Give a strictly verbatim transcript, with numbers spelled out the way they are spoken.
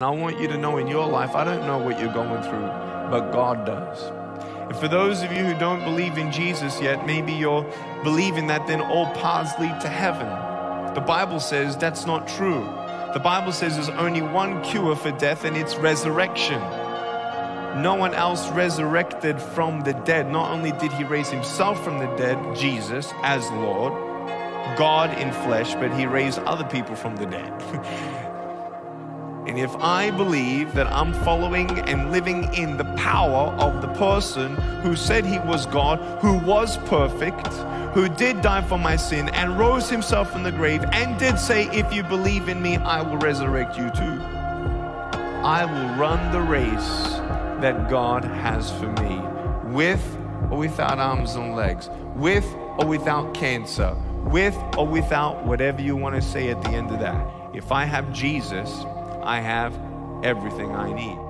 I want you to know in your life, I don't know what you're going through, but God does. And for those of you who don't believe in Jesus yet, maybe you're believing that then all paths lead to heaven. The Bible says that's not true. The Bible says there's only one cure for death, and it's resurrection. No one else resurrected from the dead. Not only did he raise himself from the dead, Jesus as Lord, God in flesh, but he raised other people from the dead. And if I believe that I'm following and living in the power of the person who said he was God, who was perfect, who did die for my sin and rose himself from the grave and did say, if you believe in me, I will resurrect you too. I will run the race that God has for me, with or without arms and legs, with or without cancer, with or without whatever you want to say at the end of that. If I have Jesus, I have everything I need.